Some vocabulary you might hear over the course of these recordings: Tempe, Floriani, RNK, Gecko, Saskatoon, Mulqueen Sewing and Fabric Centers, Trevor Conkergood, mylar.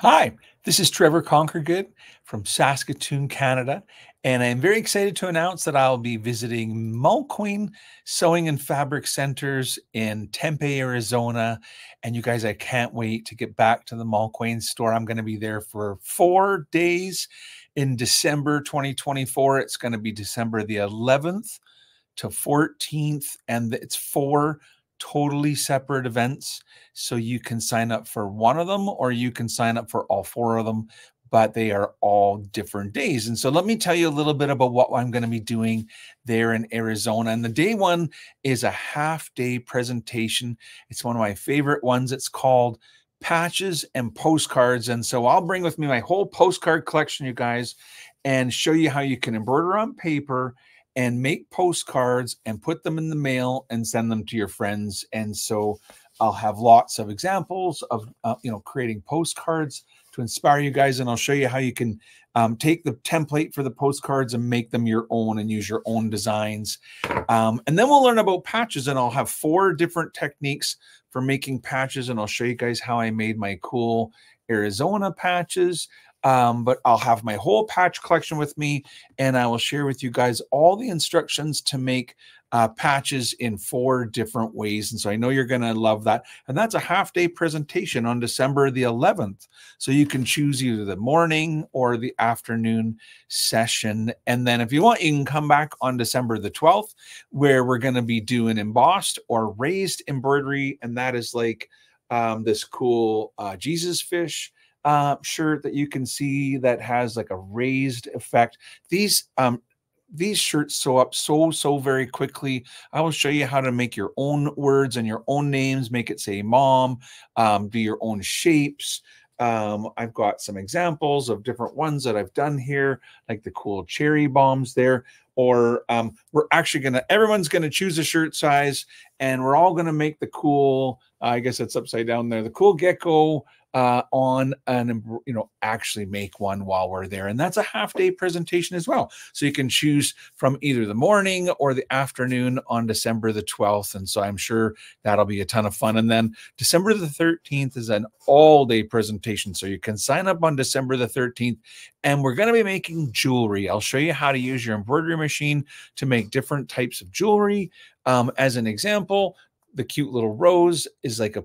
Hi, this is Trevor Conkergood from Saskatoon, Canada, and I'm very excited to announce that I'll be visiting Mulqueen Sewing and Fabric Centers in Tempe, Arizona. And you guys, I can't wait to get back to the Mulqueen store. I'm going to be there for 4 days in December 2024. It's going to be December the 11th to 14th, and it's 4 totally separate events. So you can sign up for one of them or you can sign up for all 4 of them, but they are all different days. And so let me tell you a little bit about what I'm going to be doing there in Arizona. And the day one is a half-day presentation. It's one of my favorite ones. It's called Patches and Postcards. And so I'll bring with me my whole postcard collection, you guys, and show you how you can embroider on paper and make postcards and put them in the mail and send them to your friends. And so I'll have lots of examples of, creating postcards to inspire you guys. And I'll show you how you can take the template for the postcards and make them your own and use your own designs. And then we'll learn about patches, and I'll have 4 different techniques for making patches. And I'll show you guys how I made my cool Arizona patches. But I'll have my whole patch collection with me, and I will share with you guys all the instructions to make patches in 4 different ways. And so I know you're going to love that. And that's a half-day presentation on December the 11th. So you can choose either the morning or the afternoon session. And then if you want, you can come back on December the 12th, where we're going to be doing embossed or raised embroidery. And that is like this cool Jesus fish shirt that you can see that has like a raised effect. These shirts sew up so very quickly. I will show you how to make your own words and your own names, make it say mom, do your own shapes. I've got some examples of different ones that I've done here, like the cool cherry bombs there, or we're actually going to, everyone's going to choose a shirt size, and we're all going to make the cool, I guess it's upside down there, the cool gecko on an, actually make one while we're there. And that's a half-day presentation as well. So you can choose from either the morning or the afternoon on December the 12th. And so I'm sure that'll be a ton of fun. And then December the 13th is an all-day presentation. So you can sign up on December the 13th, and we're going to be making jewelry. I'll show you how to use your embroidery machine to make different types of jewelry. As an example, the cute little rose is like a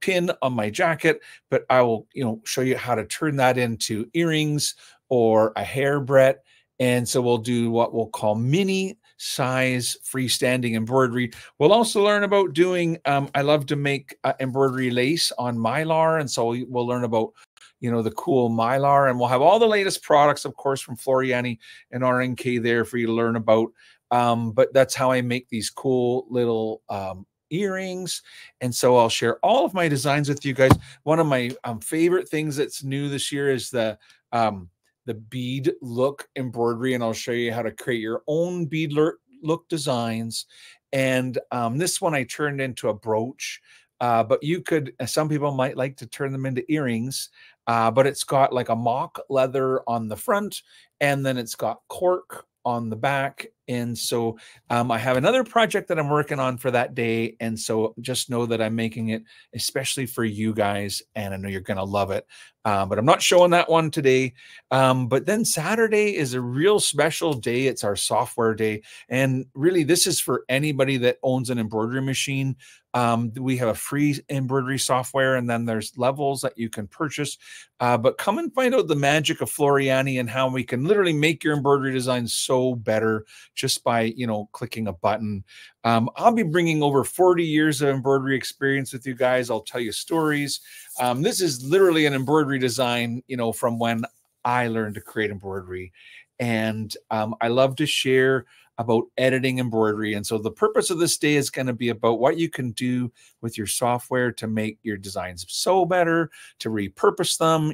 pin on my jacket, but I will, show you how to turn that into earrings or a hair bret. And so we'll do what we'll call mini size freestanding embroidery. We'll also learn about doing, I love to make embroidery lace on mylar. And so we'll learn about, the cool mylar, and we'll have all the latest products, of course, from Floriani and RNK there for you to learn about. But that's how I make these cool little, earrings. And so I'll share all of my designs with you guys. One of my favorite things that's new this year is the bead look embroidery, and I'll show you how to create your own bead look designs. And this one I turned into a brooch, but you could, some people might like to turn them into earrings, but it's got like a mock leather on the front, and then it's got cork on the back. And so I have another project that I'm working on for that day. And so just know that I'm making it especially for you guys, and I know you're going to love it. But I'm not showing that one today. But then Saturday is a real special day. It's our software day. And really, this is for anybody that owns an embroidery machine. We have a free embroidery software, and then there's levels that you can purchase. But come and find out the magic of Floriani and how we can literally make your embroidery design so better just by, clicking a button. I'll be bringing over 40 years of embroidery experience with you guys. I'll tell you stories. This is literally an embroidery design, from when I learned to create embroidery. And I love to share about editing embroidery. And so the purpose of this day is going to be about what you can do with your software to make your designs so better, to repurpose them,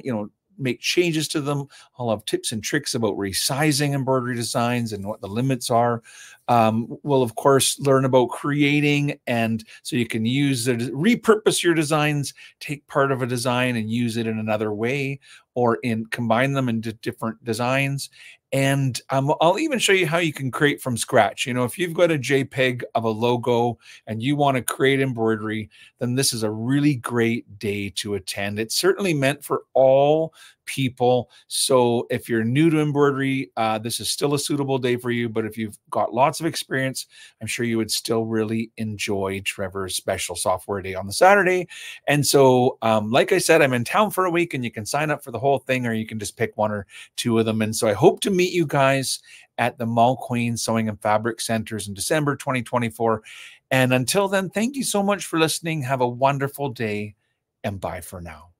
make changes to them. I'll have tips and tricks about resizing embroidery designs and what the limits are. We'll of course learn about creating, and so you can repurpose your designs, take part of a design and use it in another way, or in combine them into different designs. And I'll even show you how you can create from scratch. You know, if you've got a JPEG of a logo and you want to create embroidery, then this is a really great day to attend. It's certainly meant for all people. So if you're new to embroidery, this is still a suitable day for you. But if you've got lots of experience, I'm sure you would still really enjoy Trevor's special software day on the Saturday. And so, like I said, I'm in town for a week and you can sign up for the whole thing, or you can just pick one or two of them. And so I hope to meet you guys at the Mulqueen Sewing and Fabric Centers in December 2024. And until then, thank you so much for listening. Have a wonderful day, and bye for now.